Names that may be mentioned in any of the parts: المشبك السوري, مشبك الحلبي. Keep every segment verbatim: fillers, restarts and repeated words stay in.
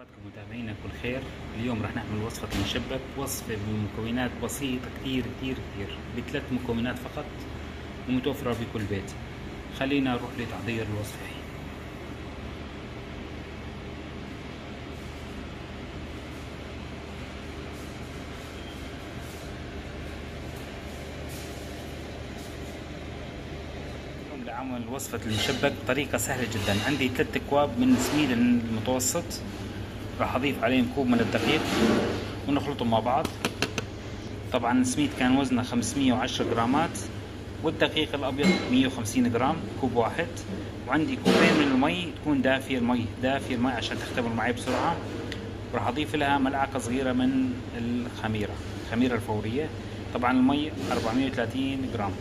اوقاتكم متابعينا كل خير. اليوم راح نعمل وصفة مشبك، وصفة بمكونات بسيطة كتير كتير كتير، بثلاث مكونات فقط ومتوفرة بكل بيت. خلينا نروح لتحضير الوصفة. اليوم لعمل وصفة المشبك بطريقة سهلة جدا. عندي ثلاث أكواب من سميد المتوسط، راح اضيف عليهم كوب من الدقيق ونخلطهم مع بعض. طبعا السميد كان وزنه خمسمية وعشرة جرامات، والدقيق الابيض مية وخمسين جرام، كوب واحد. وعندي كوبين من المي، تكون دافيه المي دافيه المي عشان تختمر معي بسرعه. راح اضيف لها ملعقه صغيره من الخميره الخميره الفوريه. طبعا المي أربعمية وثلاثين جرام.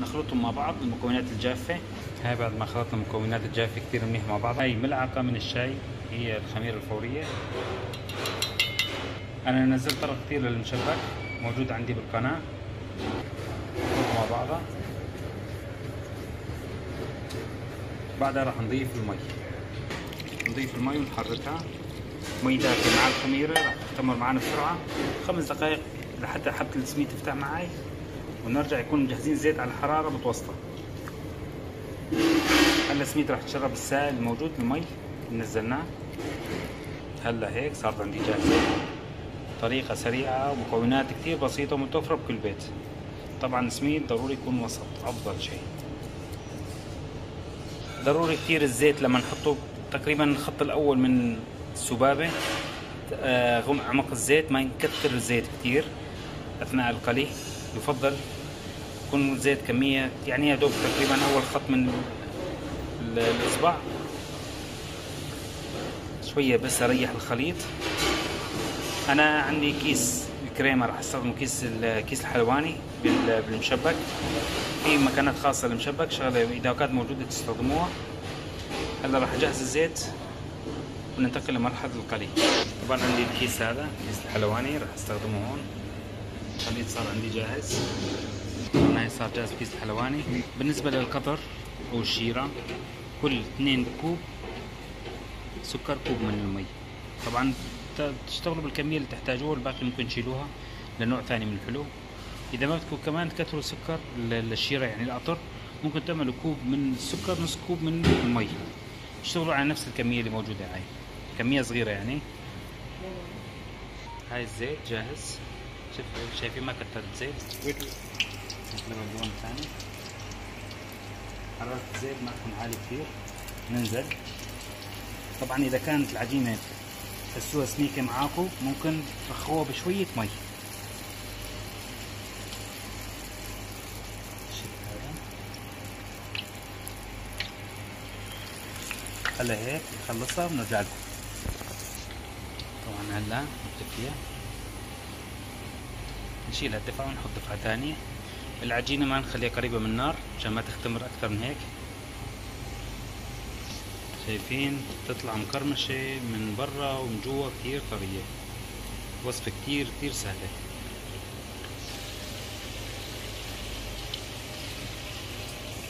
نخلطهم مع بعض المكونات الجافه. هاي بعد ما خلطنا المكونات الجافه كثير منيح مع بعض. هاي ملعقه من الشاي هي الخميرة الفورية. أنا نزلت طرق كثير للمشبك موجود عندي بالقناة. نحطهم مع بعضها. بعدها راح نضيف المي نضيف المي ونحركها. مي دافية مع الخميرة راح تختمر معنا بسرعة، خمس دقائق لحتى حبة السميد تفتح معي، ونرجع يكون مجهزين زيت على حرارة متوسطة. هلا السميد راح تشرب السائل الموجود بالمي، نزلناه. هلا هيك صارت عندي جاهزة، طريقة سريعة ومكونات كتير بسيطة ومتوفرة بكل بيت. طبعا السميد ضروري يكون وسط، أفضل شيء. ضروري كتير الزيت لما نحطه تقريبا الخط الأول من السبابة، غم عمق الزيت، ما نكثر الزيت كتير أثناء القلي. يفضل يكون الزيت كمية يعني يا دوب تقريبا أول خط من الإصبع. شوية بس اريح الخليط. انا عندي كيس كريمة، راح استخدم كيس الكيس الحلواني بالمشبك. في مكانات خاصة للمشبك، شغلة اذا كانت موجودة تستخدموها. هلا راح اجهز الزيت وننتقل لمرحلة القلي. طبعا عندي الكيس هذا كيس الحلواني راح استخدمه هون. الخليط صار عندي جاهز. هاي صار جاهز كيس الحلواني. بالنسبة للقطر او الشيرة، كل اثنين كوب سكر، كوب من المي. طبعا تشتغلوا بالكميه اللي تحتاجوها، الباقي ممكن تشيلوها لنوع ثاني من الحلو. اذا ما بدكم كمان تكثروا سكر للشيره يعني القطر، ممكن تعملوا كوب من السكر، نص كوب من المي. اشتغلوا على نفس الكميه اللي موجوده هاي، كميه صغيره يعني. هاي الزيت جاهز، شايفين ما كثرت زيت. نقلبها لون ثاني. حراره الزيت ما تكون عاليه كثير. ننزل. طبعا اذا كانت العجينه تحسوها سميكه معاكم، ممكن ترخوها بشويه مي. هلا هيك نخلصها ونرجع لكم. طبعا هلا مكتفيه، نشيلها الدفعه ونحط دفعه ثانيه. العجينه ما نخليها قريبه من النار عشان ما تختمر اكثر من هيك. شايفين تطلع مقرمشة من برا ومن جوا كتير طرية. وصفة كتير كتير سهلة.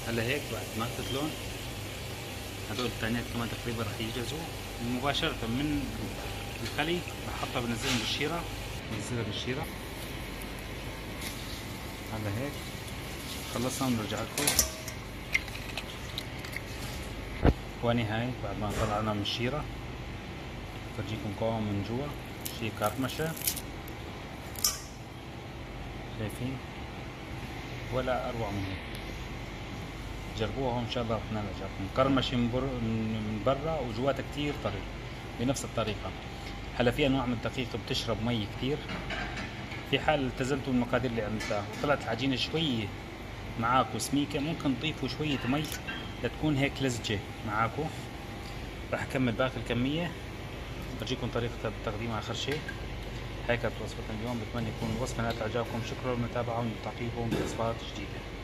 هلا هيك بعد ما تطلون هدول التانيات كمان تقريبا رح يجهزوا مباشرة من الخلي. رح احطها بنزلها بالشيرة بنزلها بالشيرة. هلا هيك خلصنا ونرجع لكم. اخواني هاي بعد ما طلعنا من الشيرة فرجيكم قوام من جوا، شي كرمشة شايفين ولا اروع من هيك. جربوها وان شاء الله رح تنال اعجابكم. كرمشة من, بر... من برا وجواتها كتير طري بنفس الطريقة. هلا في انواع من الدقيق بتشرب مي كتير. في حال التزمتوا بالمقادير اللي عملتها طلعت العجينة شوية معاكم سميكة، ممكن تضيفوا شوية مي لتكون هيك لزجة معاكم. راح اكمل باقي الكمية، برجيكم طريقة التقديم اخر شيء. هاي كانت وصفتنا اليوم، بتمنى يكون الوصفة نالت اعجابكم. شكرا للمتابعة والتعقيب ومواصفات جديدة.